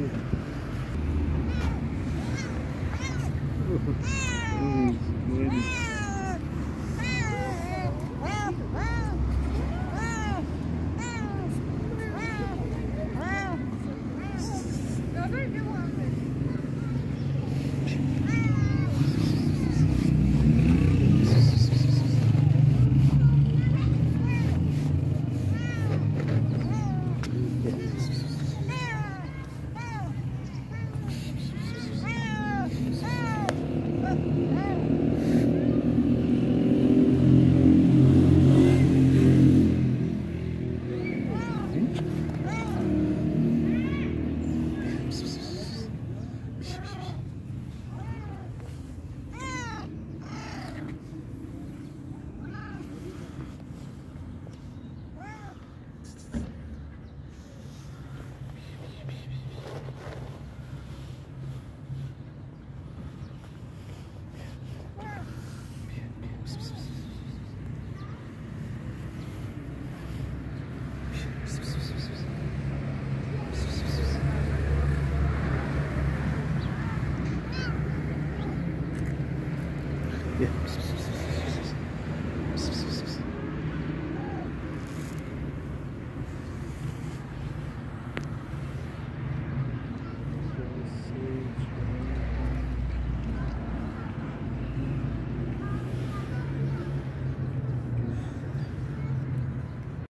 Yeah.